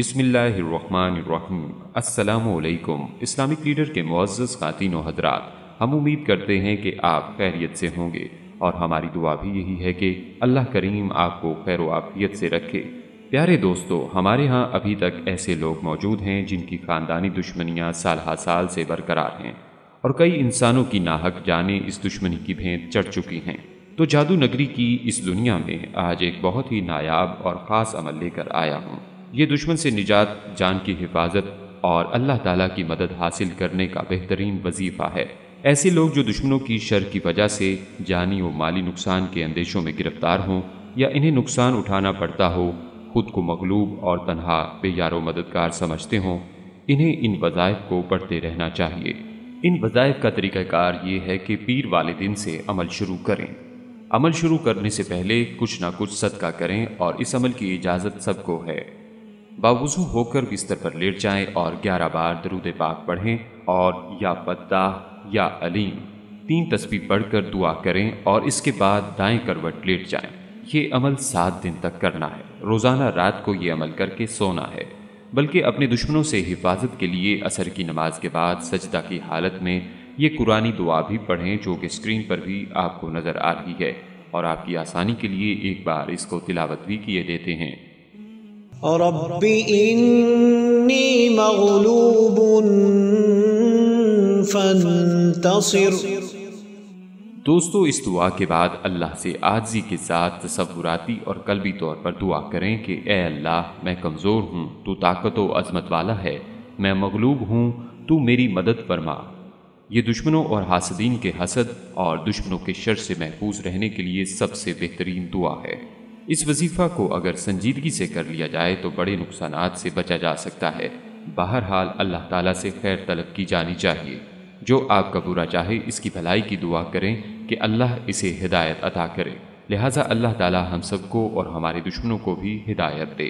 बिस्मिल्लाहिर्रहमानिर्रहीम। अस्सलामुअलैकुम। Islamic leader के मुअज़्ज़ज़ ख़ातिन व हज़रात, हम उम्मीद करते हैं कि आप खैरियत से होंगे और हमारी दुआ भी यही है कि अल्लाह करीम आपको खैर व आफियत से रखे। प्यारे दोस्तों, हमारे यहाँ अभी तक ऐसे लोग मौजूद हैं जिनकी ख़ानदानी दुश्मनियाँ साल साल से बरकरार हैं और कई इंसानों की नाहक जाने इस दुश्मनी की भेंट चढ़ चुकी हैं। तो जादू नगरी की इस दुनिया में आज एक बहुत ही नायाब और ख़ास अमल लेकर आया हूँ। ये दुश्मन से निजात, जान की हिफाजत और अल्लाह ताला की मदद हासिल करने का बेहतरीन वजीफ़ा है। ऐसे लोग जो दुश्मनों की शर की वजह से जानी और माली नुकसान के अंदेशों में गिरफ्तार हों या इन्हें नुकसान उठाना पड़ता हो, खुद को मगलूब और तनहा बेयारो मददगार समझते हों, इन्हें इन वज़ाइफ को पढ़ते रहना चाहिए। इन वज़ाइफ का तरीक़ाकार ये है कि पीर वाले दिन से अमल शुरू करें। अमल शुरू करने से पहले कुछ ना कुछ सदका करें और इस अमल की इजाज़त सबको है। बावुज़ू होकर बिस्तर पर लेट जाएं और 11 बार दरूद पाक पढ़ें और या फत्ताह या अलीम 3 तस्बीह पढ़कर दुआ करें और इसके बाद दाएं करवट लेट जाएं। ये अमल 7 दिन तक करना है। रोज़ाना रात को ये अमल करके सोना है, बल्कि अपने दुश्मनों से हिफाजत के लिए असर की नमाज के बाद सजदा की हालत में ये कुरानी दुआ भी पढ़ें, जो कि स्क्रीन पर भी आपको नज़र आ रही है, और आपकी आसानी के लिए एक बार इसको तिलावत भी किए देते हैं। रब्बी इन्नी मग़लूबुन फ़न्तसिर। दोस्तों, इस दुआ के बाद अल्लाह से आज़ी के साथ तसव्वुराती और कल्बी तौर पर दुआ करें कि ए अल्लाह, मैं कमज़ोर हूँ, तू ताकत व अज़मत वाला है, मैं मग़लूब हूँ, तू मेरी मदद फरमा। ये दुश्मनों और हासदीन के हसद और दुश्मनों के शर से महफूज रहने के लिए सबसे बेहतरीन दुआ है। इस वजीफ़ा को अगर संजीदगी से कर लिया जाए तो बड़े नुकसानात से बचा जा सकता है। बहरहाल अल्लाह ताला से खैर तलब की जानी चाहिए। जो आपका बुरा चाहे इसकी भलाई की दुआ करें कि अल्लाह इसे हिदायत अता करे। लिहाजा अल्लाह ताला हम सबको और हमारे दुश्मनों को भी हिदायत दे,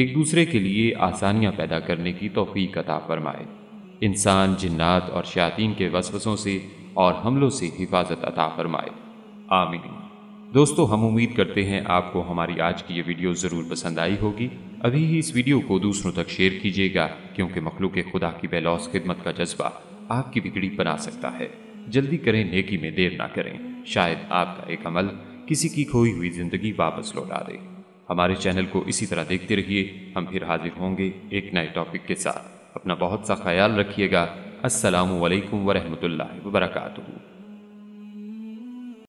एक दूसरे के लिए आसानियाँ पैदा करने की तौफीक अता फरमाए, इंसान, जिन्नात और शयातीन के वसवसों से और हमलों से हिफाजत अता फरमाए। आमीन। दोस्तों, हम उम्मीद करते हैं आपको हमारी आज की ये वीडियो ज़रूर पसंद आई होगी। अभी ही इस वीडियो को दूसरों तक शेयर कीजिएगा, क्योंकि मखलूक खुदा की बेलौस खिदमत का जज्बा आपकी बिगड़ी बना सकता है। जल्दी करें, नेकी में देर ना करें, शायद आपका एक अमल किसी की खोई हुई ज़िंदगी वापस लौटा दे। हमारे चैनल को इसी तरह देखते रहिए। हम फिर हाजिर होंगे एक नए टॉपिक के साथ। अपना बहुत सा ख्याल रखिएगा। अस्सलामु अलैकुम वरहमतुल्लाहि वबरकातुहू।